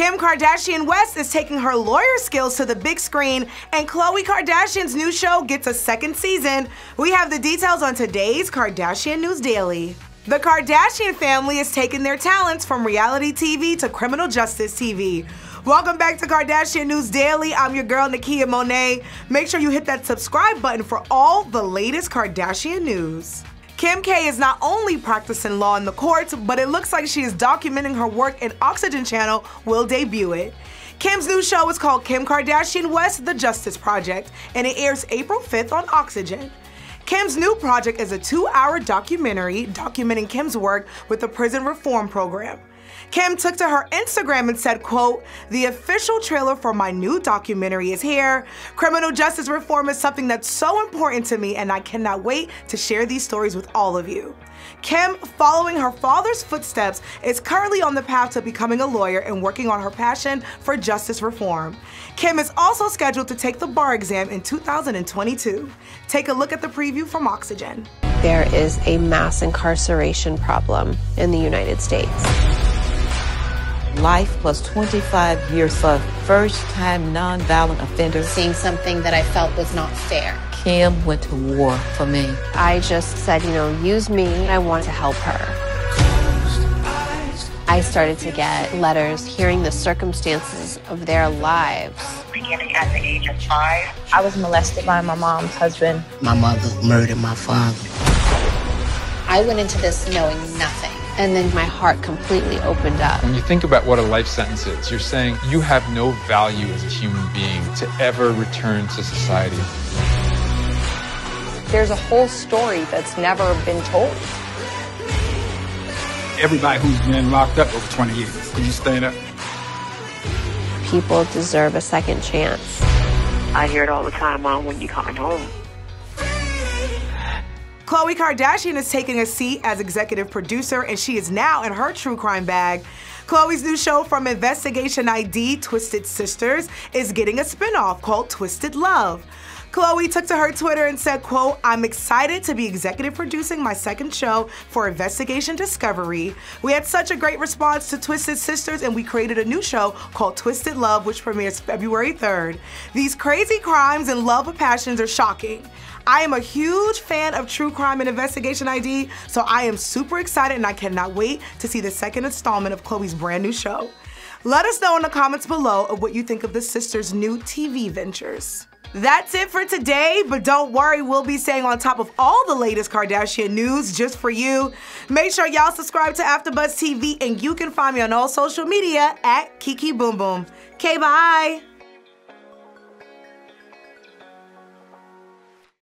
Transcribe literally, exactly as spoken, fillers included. Kim Kardashian West is taking her lawyer skills to the big screen, and Khloe Kardashian's new show gets a second season. We have the details on today's Kardashian News Daily. The Kardashian family is taking their talents from reality T V to criminal justice T V. Welcome back to Kardashian News Daily. I'm your girl, Nakia Monet. Make sure you hit that subscribe button for all the latest Kardashian news. Kim K is not only practicing law in the courts, but it looks like she is documenting her work, and Oxygen Channel will debut it. Kim's new show is called Kim Kardashian West, The Justice Project, and it airs April fifth on Oxygen. Kim's new project is a two-hour documentary documenting Kim's work with the prison reform program. Kim took to her Instagram and said, quote, "The official trailer for my new documentary is here. Criminal justice reform is something that's so important to me, and I cannot wait to share these stories with all of you." Kim, following her father's footsteps, is currently on the path to becoming a lawyer and working on her passion for justice reform. Kim is also scheduled to take the bar exam in two thousand twenty-two. Take a look at the preview from Oxygen. There is a mass incarceration problem in the United States. Life plus twenty-five years of first-time non-violent offenders. Seeing something that I felt was not fair. Kim went to war for me. I just said, you know, use me. I want to help her. I started to get letters hearing the circumstances of their lives. Beginning at the age of five, I was molested by my mom's husband. My mother murdered my father. I went into this knowing nothing, and then my heart completely opened up. When you think about what a life sentence is, you're saying you have no value as a human being to ever return to society. There's a whole story that's never been told. Everybody who's been locked up over twenty years, can you stand up? People deserve a second chance. I hear it all the time, Mom, when you coming home. Khloe Kardashian is taking a seat as executive producer, and she is now in her true crime bag. Khloe's new show from Investigation I D, Twisted Sisters, is getting a spinoff called Twisted Love. Khloe took to her Twitter and said, quote, "I'm excited to be executive producing my second show for Investigation Discovery. We had such a great response to Twisted Sisters, and we created a new show called Twisted Love, which premieres February third. These crazy crimes and love of passions are shocking. I am a huge fan of true crime and Investigation I D, so I am super excited, and I cannot wait to see the second installment of Khloe's brand new show." Let us know in the comments below of what you think of the sisters' new T V ventures. That's it for today, but don't worry, we'll be staying on top of all the latest Kardashian news just for you. Make sure y'all subscribe to AfterBuzz T V, and you can find me on all social media at Kiki Boom Boom. Okay, bye.